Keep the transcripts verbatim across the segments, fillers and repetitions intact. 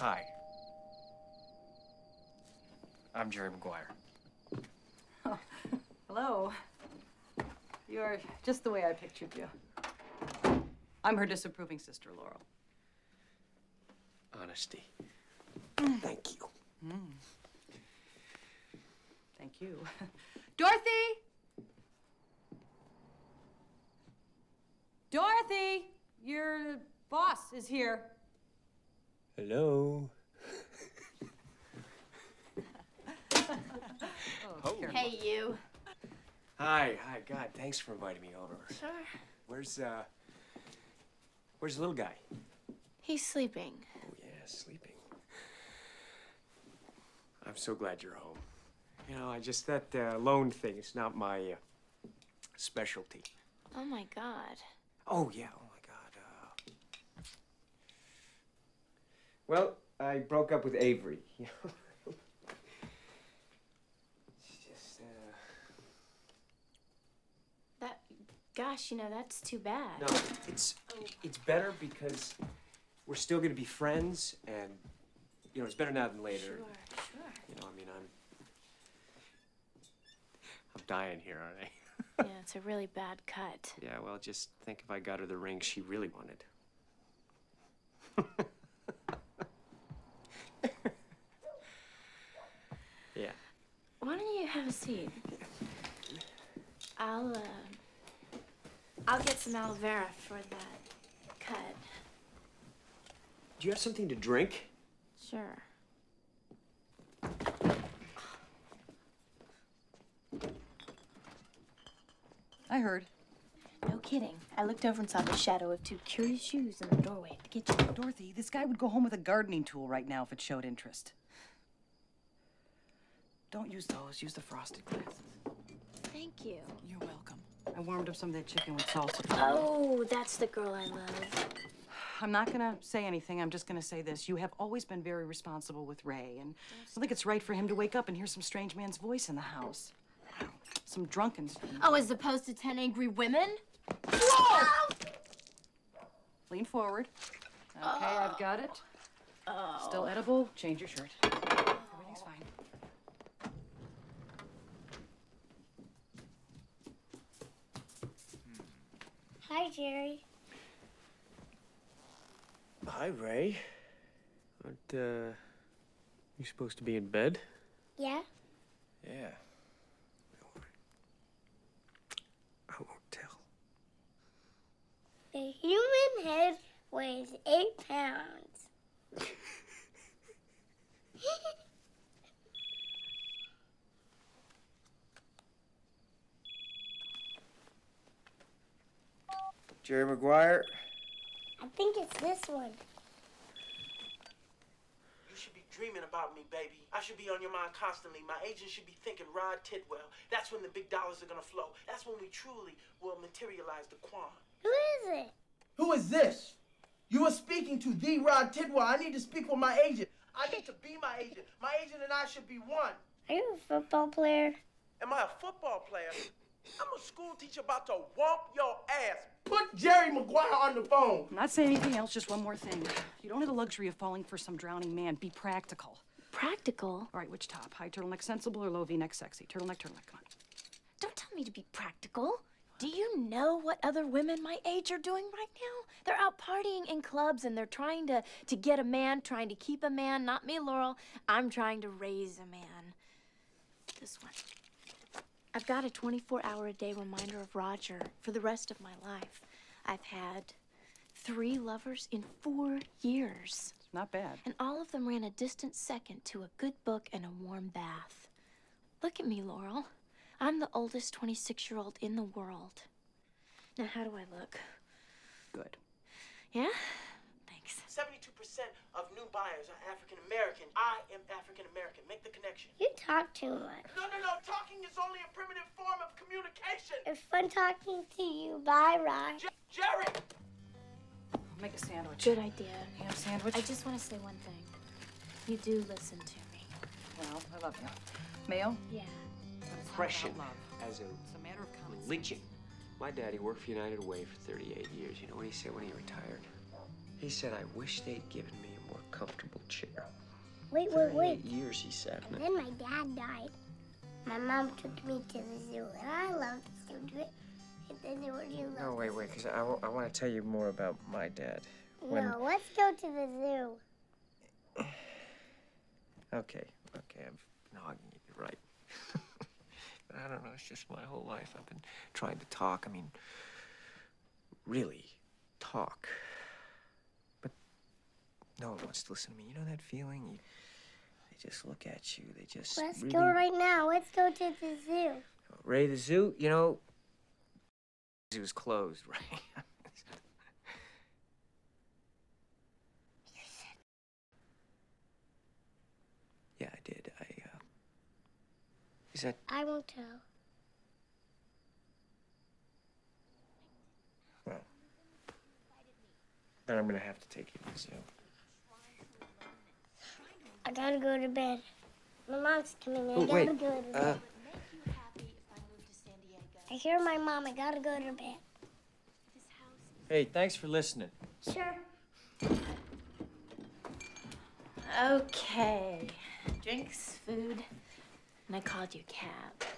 Hi. I'm Jerry Maguire. Oh, hello. You're just the way I pictured you. I'm her disapproving sister, Laurel. Honesty. Mm. Thank you. Mm. Thank you. Dorothy! Dorothy! Your boss is here. Hello. Oh, hey, you. Hi, hi, God, thanks for inviting me over. Sure. Where's, uh, where's the little guy? He's sleeping. Oh, yeah, sleeping. I'm so glad you're home. You know, I just, that uh, loan thing is not my uh, specialty. Oh, my God. Oh, yeah, oh, my God. Uh... Well, I broke up with Avery, you know. Gosh, you know, that's too bad. No, it's oh. it's better because we're still going to be friends, and, you know, it's better now than later. Sure, sure. You know, I mean, I'm... I'm dying here, aren't I? Yeah, it's a really bad cut. Yeah, well, just think if I got her the ring she really wanted. Yeah. Why don't you have a seat? I'll, uh... I'll get some aloe vera for that cut. Do you have something to drink? Sure. I heard. No kidding. I looked over and saw the shadow of two curious shoes in the doorway of the kitchen. Dorothy, this guy would go home with a gardening tool right now if it showed interest. Don't use those. Use the frosted glasses. Thank you. You're welcome. I warmed up some of that chicken with salsa. Oh, that's the girl I love. I'm not gonna say anything. I'm just gonna say this. You have always been very responsible with Ray, and I think it's right for him to wake up and hear some strange man's voice in the house. Some drunken strange. Oh, as opposed to ten angry women? Whoa! Oh! Lean forward. Okay, oh. I've got it. Oh. Still edible? Change your shirt. Oh. Everything's fine. Hi, Jerry. Hi, Ray. Aren't, uh, you supposed to be in bed? Yeah. Yeah. I won't tell. The human head weighs eight pounds. Jerry Maguire? I think it's this one. You should be dreaming about me, baby. I should be on your mind constantly. My agent should be thinking Rod Tidwell. That's when the big dollars are gonna flow. That's when we truly will materialize the Quan. Who is it? Who is this? You are speaking to the Rod Tidwell. I need to speak with my agent. I need to be my agent. My agent and I should be one. Are you a football player? Am I a football player? I'm a school teacher about to whoop your ass. Put Jerry Maguire on the phone. I'm not saying anything else, just one more thing. You don't have the luxury of falling for some drowning man. Be practical. Practical? All right, which top? High turtleneck sensible or low V-neck sexy? Turtleneck, turtleneck, come on. Don't tell me to be practical. Do you know what other women my age are doing right now? They're out partying in clubs and they're trying to, to get a man, trying to keep a man. Not me, Laurel. I'm trying to raise a man. This one. I've got a twenty-four hour a day reminder of Roger for the rest of my life. I've had three lovers in four years. Not bad. And all of them ran a distant second to a good book and a warm bath. Look at me, Laurel. I'm the oldest twenty-six year old in the world. Now, how do I look? Good. Yeah? Thanks. seventy-two percent of new buyers are African-American. I am African-American. Make the connection. You talk too much. No, no, no. Talking is only a primitive form of communication. It's fun talking to you. Bye, Rod. Je Jerry! I'll make a sandwich. Good idea. Ham sandwich? I just want to say one thing. You do listen to me. Well, I love you. Mayo? Yeah. Oppression as a, it's a matter of religion. My daddy worked for United Way for thirty-eight years. You know what he said when he retired? He said, I wish they'd given me a more comfortable chair. Wait, wait, wait. Years he sat in it. Then my dad died. My mom took me to the zoo, and I loved the zoo. And then there were you. No, wait, wait, because I, I want to tell you more about my dad. When... No, let's go to the zoo. Okay, okay, I'm nogging you, you're right. But I don't know, it's just my whole life I've been trying to talk. I mean, really talk. But no one wants to listen to me. You know that feeling? You, they just look at you. They just Let's really... go right now. Let's go to the zoo. Ray, the zoo, you know, the zoo's closed, right? Yeah, I did. I, uh... Is that... I won't tell. Well... Then I'm gonna have to take you to the zoo. I gotta go to bed. My mom's coming in. Oh, I gotta wait. go to bed. Uh... I hear my mom. I gotta go to bed. Hey, thanks for listening. Sure. Okay. Drinks, food, and I called you a cab.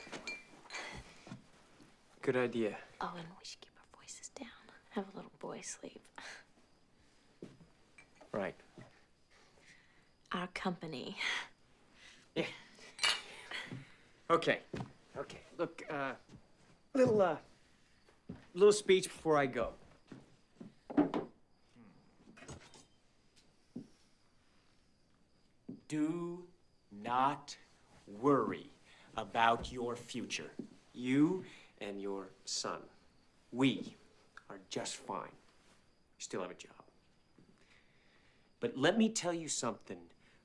Good idea. Oh, and we should keep our voices down. Have a little boy sleep. Right. Our company. Yeah. Okay. Okay. Look, uh, little, uh, little speech before I go. Do not worry about your future. You and your son, we are just fine. You still have a job. But let me tell you something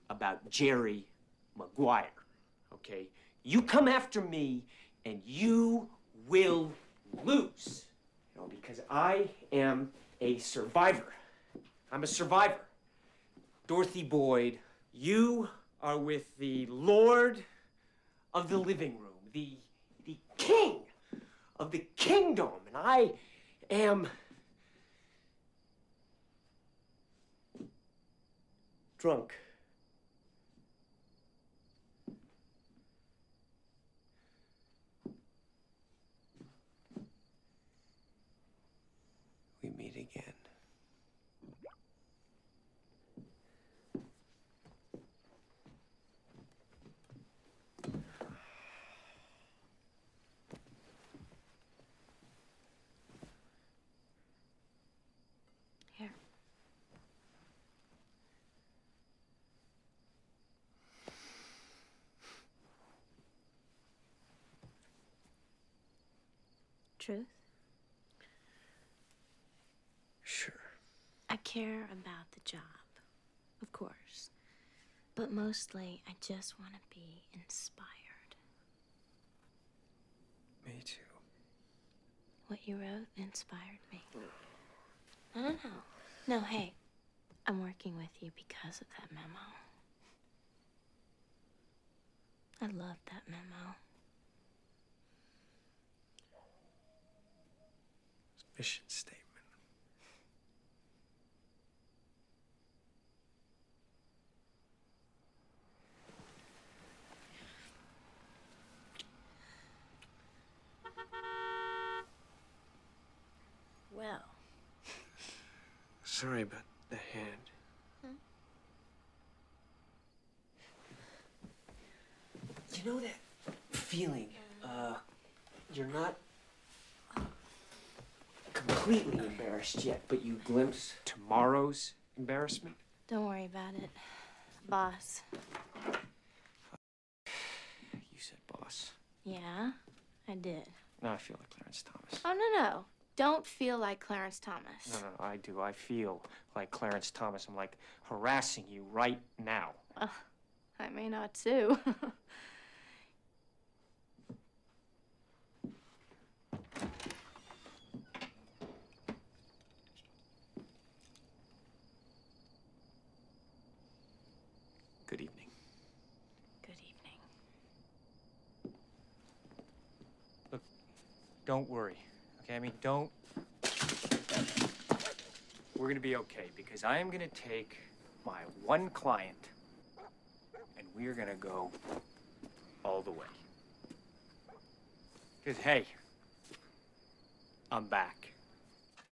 about Jerry Maguire, okay? You come after me and you will lose. You know, because I am a survivor. I'm a survivor. Dorothy Boyd, you are with the Lord of the living room, the, the king of the kingdom, and I am drunk. We meet again. Truth? Sure. I care about the job, of course. But mostly, I just want to be inspired. Me too. What you wrote inspired me. No, no, no. No, hey, I'm working with you because of that memo. I loved that memo. Mission statement. Well. Sorry about the hand. Huh? You know that feeling? Uh, you're not completely embarrassed yet, but you glimpse tomorrow's embarrassment? Don't worry about it, boss. You said boss. Yeah, I did. Now I feel like Clarence Thomas. Oh, no, no. Don't feel like Clarence Thomas. No, no, no, I do. I feel like Clarence Thomas. I'm, like, harassing you right now. Well, I may not, too. Good evening. Good evening. Look, don't worry, okay? I mean, don't... We're gonna be okay, because I am gonna take my one client, and we're gonna go all the way. Because, hey, I'm back.